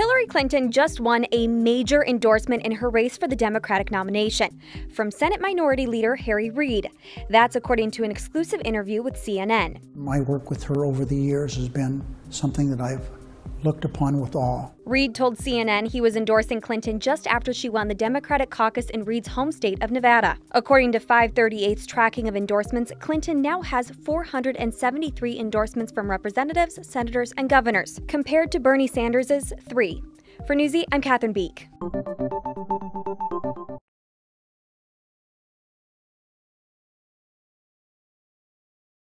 Hillary Clinton just won a major endorsement in her race for the Democratic nomination from Senate Minority Leader Harry Reid. That's according to an exclusive interview with CNN. My work with her over the years has been something that I've looked upon with awe. Reid told CNN he was endorsing Clinton just after she won the Democratic caucus in Reid's home state of Nevada. According to 538's tracking of endorsements, Clinton now has 473 endorsements from representatives, senators, and governors, compared to Bernie Sanders's 3. For Newsy, I'm Kathryn Beek.